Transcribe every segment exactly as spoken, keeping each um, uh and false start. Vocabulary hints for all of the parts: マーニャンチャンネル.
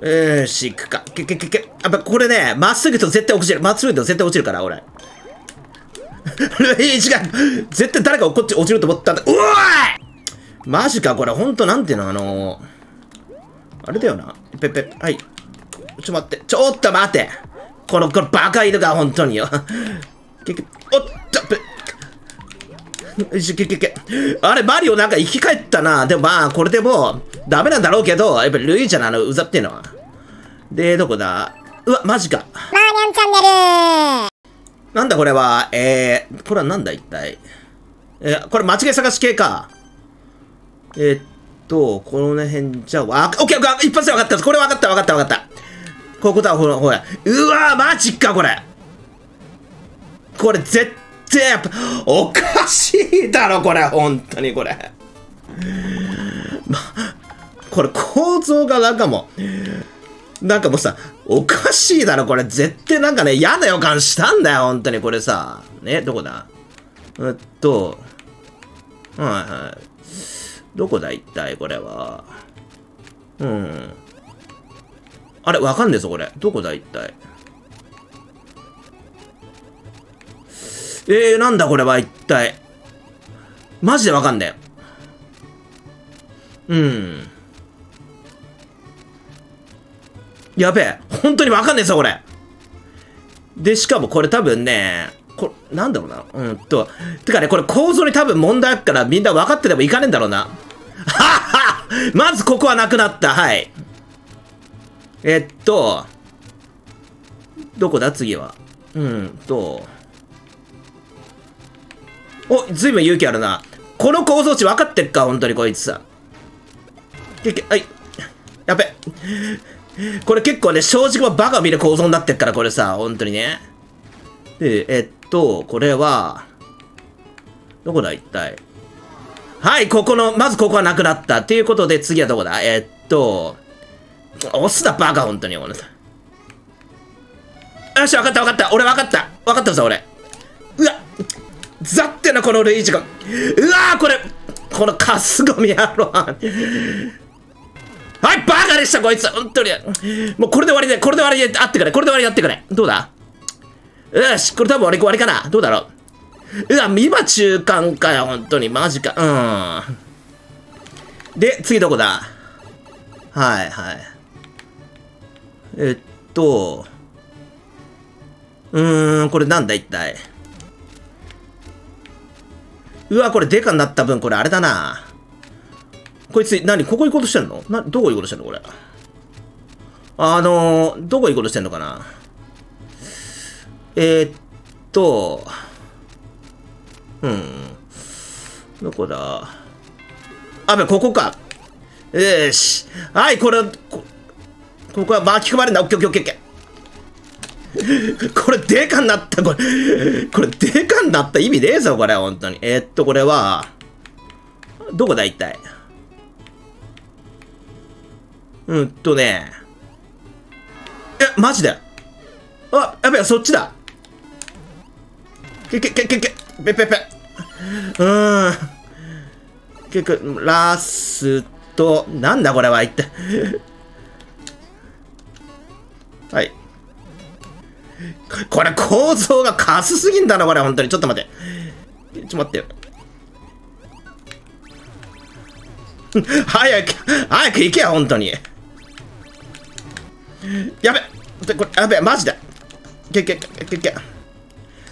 うーん、シックか。けけけけ。やっぱこれね、まっすぐと絶対落ちる。まっすぐと絶対落ちるから、俺。ルイージが、絶対誰かこっち落ちると思ったんだ。うわーい！マジか、これ。ほんと、なんていうの、あのー、あれだよな。ペッペッ。はい。ちょっと待って。ちょっと待て。この、このバカ犬が、ほんとによ。けけ、おっと、ペッ。あれ、マリオなんか生き返ったな。でもまあ、これでもう、ダメなんだろうけど、やっぱりルイージャなの、うざっていうのは。で、どこだ？うわ、マジか。マーニャンチャンネル！なんだこれは、えー、これはなんだ一体。えー、これ間違い探し系か。えー、っと、この辺じゃ、わ、オッケー、一発で分かった。これ分かった、分かった、分かった。ここだ、ほら、ほら。うわ、マジか、これ。これ、絶対。ってやっぱおかしいだろこれ、本当にこれまこれ構造がなんかもなんかもうさおかしいだろこれ、絶対なんかね嫌な予感したんだよ本当にこれさ。ね、どこだ、えっとはいはいどこだ一体これは。うん、あれわかんねえぞこれ、どこだ一体。えー、なんだこれは一体。マジでわかんねえ。うん。やべえ。本当にわかんねえぞ、これ。で、しかもこれ多分ね、これ、なんだろうな。うんと。てかね、これ構造に多分問題あるからみんな分かっててもいかねえんだろうな。はっはっ！まずここはなくなった。はい。えっと、どこだ次は。うんと、お、ずいぶん勇気あるな。この構造値分かってっか、本当にこいつさ。けけ、はい。やべ。これ結構ね、正直はバカを見る構造になってっから、これさ、本当にね。で、えっと、これは、どこだ、一体。はい、ここの、まずここはなくなった。ということで、次はどこだ、えっと、押すな、バカ、本当に。よし、分かった、分かった。俺分かった。分かったぞ、俺。うわっ。ざってな、このルイージが。うわー、これ、このカスゴミ野郎。はい、バカでした、こいつ。本当に。もうこれで終わりで、これで終わりであってくれ。これで終わりであってくれ。どうだ？よし、これ多分俺終わりかな。どうだろう。うわ、今中間かよ、本当に。マジか。うん。で、次どこだ？はい、はい。えっと、うーん、これなんだ、一体。うわ、これデカになった分、これあれだな。こいつ、何ここ行こうとしてんのな、どこ行こうとしてんのこれ。あのー、どこ行こうとしてんのかな。えー、っと、うん。どこだ、あ、べ、ここか。よし。はい、これ、こ、ここは巻き込まれんな。オッケーオッケーオッケー。これデカになったこれこれデカになった意味ねえぞこれ本当に。えー、っとこれはどこだ一体。うんとねえ、マジで、あ、やべえ、そっちだ。けけけけけペペペ、うーん、結局ラストなんだこれは一体。はい、これ構造がカスすぎんだなこれ本当に。ちょっと待って、ちょっと待ってよ。早く早く行けよ本当に。やべ、これやべマジで。けけけけけ。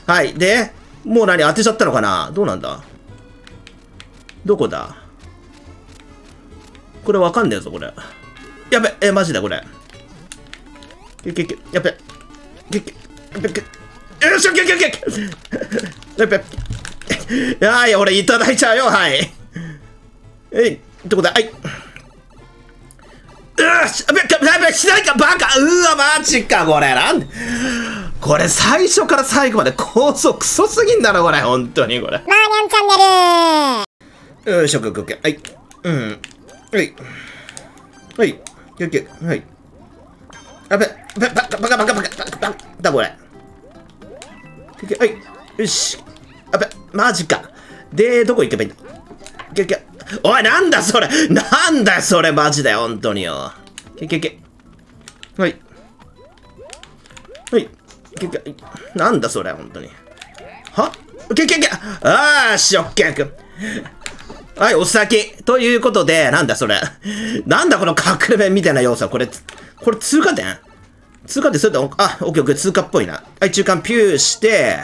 はい、でもう何当てちゃったのかな、どうなんだ、どこだ、これわかんねえぞこれ。やべえ、マジでこれ。けけけ、やべけけ、よし、オッケーオッケーオッケー。はい、俺いただいちゃうよ、はい。えい、どこだ、はい。よし、あ、しないか、バカ、うわ、マジか、これ、なんこれ、最初から最後まで構造クソすぎんだろ、これ、本当に、これ。マーニャンチャンネル。よし、オッケーオッケー、はい。うん。はい。はい。オッケー、はい。あべ、ば、ば、ば、ば、ば、ば、ば、ば、だ、これ。はい。よし。あべ、マジか。で、どこ行けばいいんだ。けけ。おい、なんだそれ。なんだそれ、マジで、ほんとによ。けけけ。はい。はい。けけ、なんだそれ、ほんとに。はけけけ、あーし、オッケー。はい、お先。ということで、なんだそれ。なんだこの革命みたいな要素。これ、これ通過点通過点それと、あ、オッケーオッケー、通過っぽいな。はい、中間ピューして、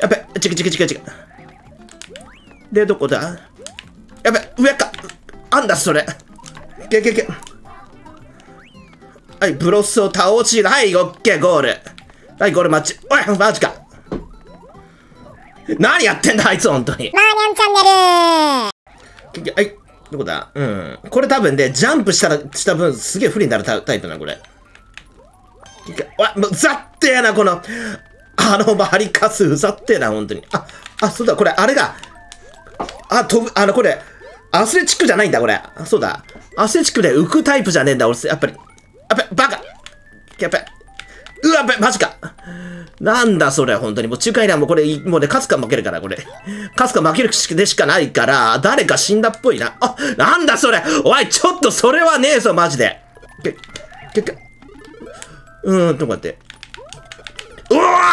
やっべ、ちくちくちくちく。で、どこだやべ、上か。なんだそれ。けけけ。はい、ブロスを倒し、はい、オッケー、ゴール。はい、ゴールマッチ。おい、マジか。何やってんだ、あいつ、ほんとに。マーニャンチャンネル。はい、どこだうん。これ多分ね、ジャンプしたら、した分、すげえ不利になるタイプな、これ。うわ、もう、ざってえな、この、あの、バリカス、うざってえな、ほんとに。あ、あ、そうだ、これ、あれが、あ、飛ぶ、あの、これ、アスレチックじゃないんだ、これ。あ、そうだ。アスレチックで浮くタイプじゃねえんだ、俺、やっぱり。やっべ、バカやっべ、うわ、やっべ、マジかなんだそれ、ほんとに。もう中間ランもこれ、もうね、勝つか負けるから、これ。勝つか負けるでしかないから、誰か死んだっぽいな。あ、なんだそれおい、ちょっとそれはねえぞ、マジで。け、け、け、うーん、ちょっと待って。うわーマーニ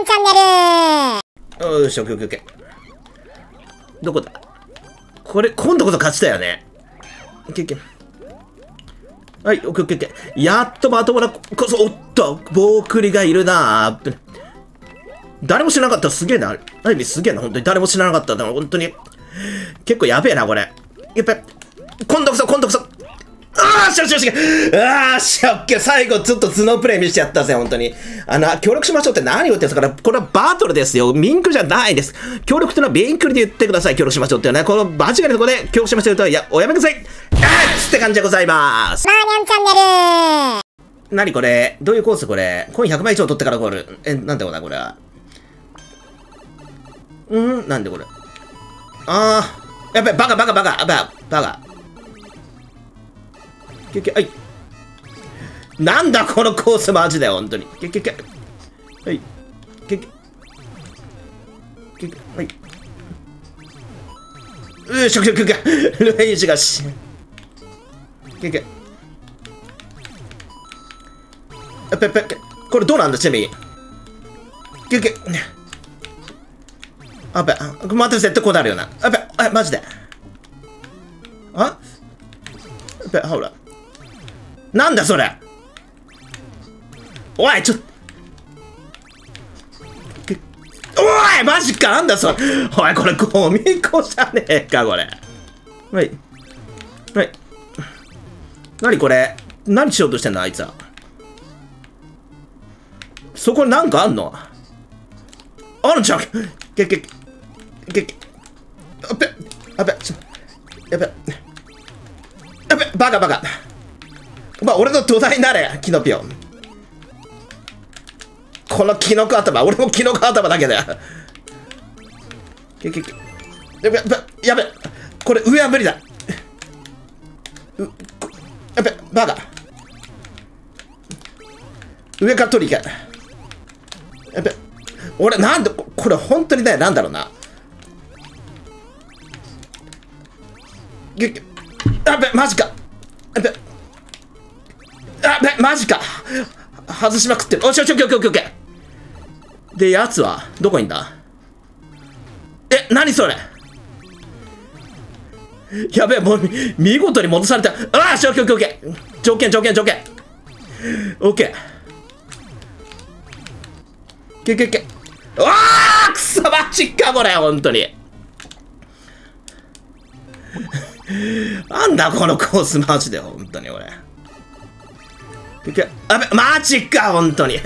ャンチャンネルーよーし、オッケーオッケーオッケー。どこだこれ、今度こそ勝ちだよね。オッケーオッケー。はい、オッケーオッケー。やっとまともな、こそ、おっと、棒栗がいるなぁ。誰も知らなかった。すげえな。アイビーすげえな。本当に。誰も知らなかった。だから本当に。結構やべえな、これ。やっぱり、今度こそ、今度こそ。あーしよしよしよし。あーしよっけ。最後、ちょっと頭脳プレイ見せちゃったぜ、本当に。あの、協力しましょうって何を言ってるんですかね。これはバトルですよ。ミンクじゃないです。協力っていうのはミンクで言ってください。協力しましょうっていうね。この間違いのところで、協力しましょうと、いや、おやめください。って感じでございます。マーニャンチャンネル。なにこれどういうコースこれコインひゃくまい以上取ってからゴール。え、なんだこれこれは。うんなんでこれあー。やっぱりバカバカバカ。バカ。バカ。けけ、はい。なんだこのコースマジだよ、ほんとに。けけけ。はい。けけ。けけ、はい。うー、しょくしょくしょく。ルイージがし。けけペペペこれどうなんだちなみにけけあペまた絶対こうなるよなあペあマジであペほらなんだそれおいちょっおいマジかなんだそれおいこれゴミ子じゃねえかこれはいはい何これ何しようとしてんのあいつはそこになんかあんのあるじゃんけけけけあべあべやべやべバカバカまあ俺の土台になれキノピオこのキノコ頭俺もキノコ頭だけだよけけけやべやべこれ上は無理だうやべ、バカ上から取り行けやべ俺なんでこれ本当にねなんだろうなやべマジかやべやべマジか外しまくってるおしおしおしおしおしおしでやつはどこにいんだえ何それやべえ、もう、見事に戻された。ああ、しょ、オッケー、オッケー、オッケー。条件、条件、条件。オッケー。けけけ。ああ、くそ、マジか、これ、ほんとに。なんだ、このコース、マジで、ほんとに、俺。けけ。あべ、マジか、ほんとに。